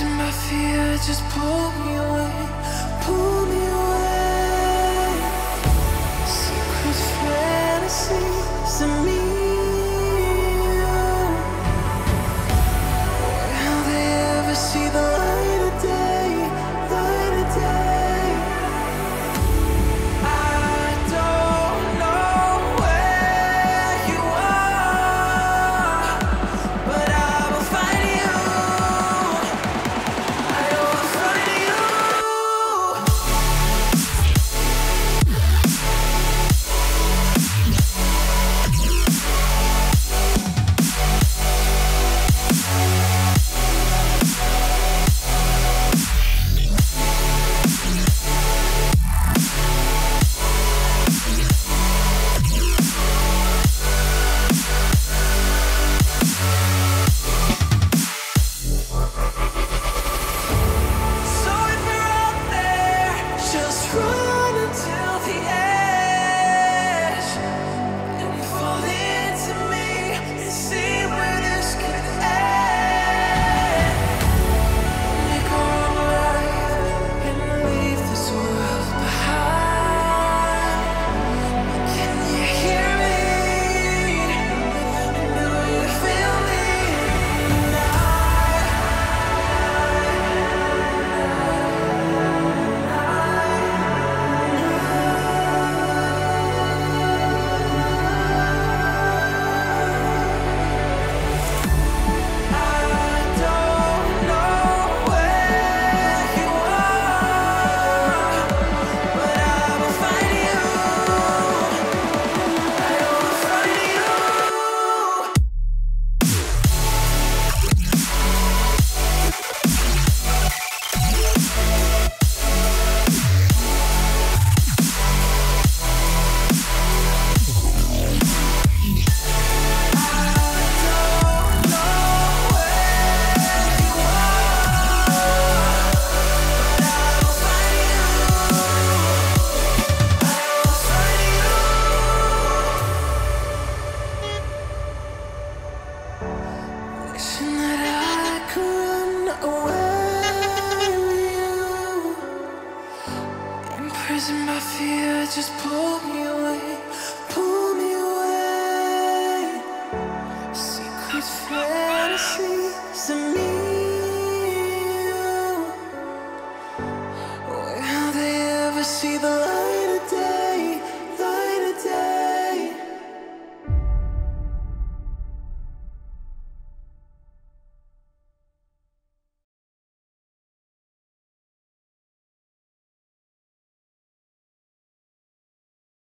and my fear just pull me away, pull me away. Secret fantasies of me, will they ever see the light of day, light of day? I don't know where you are, but I will find you. I will find you. So if you're out there, just run until the edge and fall into me and see where this could end. Make our own life and leave this world behind. But can you hear me? And do you feel me? And I don't know where you are, but I will find you. I will find you. Wishing that I could run away with you. Imprison my fear, just pull me away.